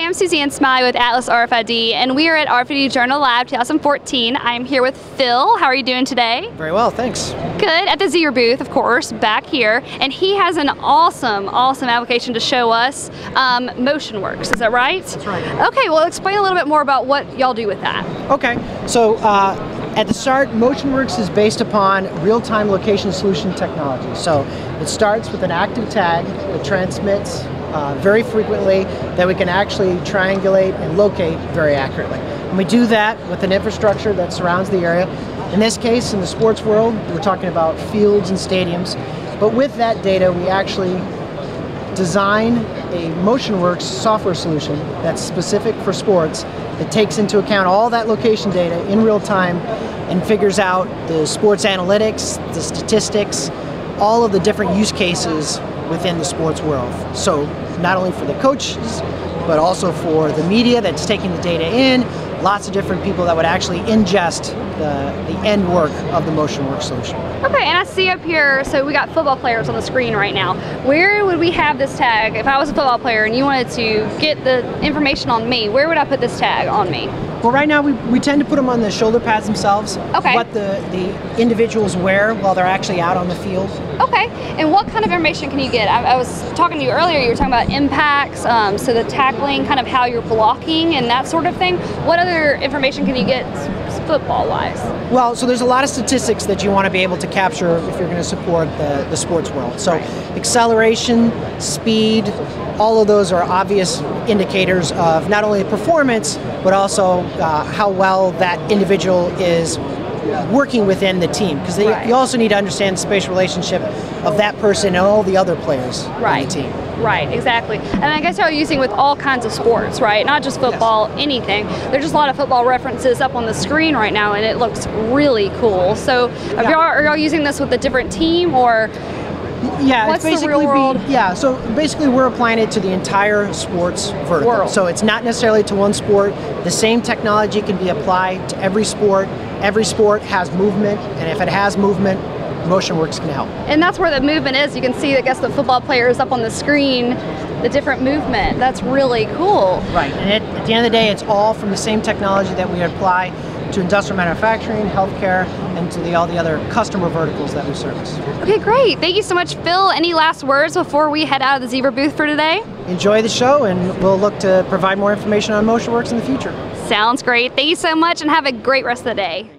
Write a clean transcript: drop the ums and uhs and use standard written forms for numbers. Hi, I'm Suzanne Smiley with Atlas RFID, and we are at RFID Journal Live 2014. I'm here with Phil. How are you doing today? Very well, thanks. Good. At the Zier booth, of course, back here, and he has an awesome application to show us, MotionWorks. Is that right? That's right. Okay, well, explain a little bit more about what y'all do with that. Okay, so at the start, MotionWorks is based upon real-time location solution technology. So it starts with an active tag that transmits very frequently, that we can actually triangulate and locate very accurately. And we do that with an infrastructure that surrounds the area. In this case, in the sports world, we're talking about fields and stadiums. But with that data, we actually design a MotionWorks software solution that's specific for sports, that takes into account all that location data in real time and figures out the sports analytics, the statistics, all of the different use cases within the sports world. So not only for the coaches, but also for the media that's taking the data in, lots of different people that would actually ingest the end work of the MotionWorks solution. Okay, and I see up here, so we got football players on the screen right now. Where would we have this tag? If I was a football player and you wanted to get the information on me, where would I put this tag on me? Well, right now we tend to put them on the shoulder pads themselves. Okay. What the individuals wear while they're actually out on the field. Okay, and what kind of information can you get? I was talking to you earlier, you were talking about impacts, so the tackling, kind of how you're blocking and that sort of thing. What other information can you get football-wise? Well, so there's a lot of statistics that you want to be able to capture if you're going to support the sports world. So acceleration, speed, all of those are obvious indicators of not only performance, but also how well that individual is working within the team, because you also need to understand the spatial relationship of that person and all the other players on the team. Right, exactly. And I guess y'all using with all kinds of sports, right? Not just football, anything. There's just a lot of football references up on the screen right now, and it looks really cool. So are y'all using this with a different team, or what's the real world? Yeah, so basically we're applying it to the entire sports vertical. So it's not necessarily to one sport. The same technology can be applied to every sport. Every sport has movement, and if it has movement, MotionWorks can help. And that's where the movement is. You can see, I guess, the football players up on the screen, the different movement. That's really cool. Right, and at the end of the day, it's all from the same technology that we apply to industrial manufacturing, healthcare, and to all the other customer verticals that we service. Okay, great. Thank you so much, Phil. Any last words before we head out of the Zebra booth for today? Enjoy the show, and we'll look to provide more information on MotionWorks in the future. Sounds great. Thank you so much, and have a great rest of the day.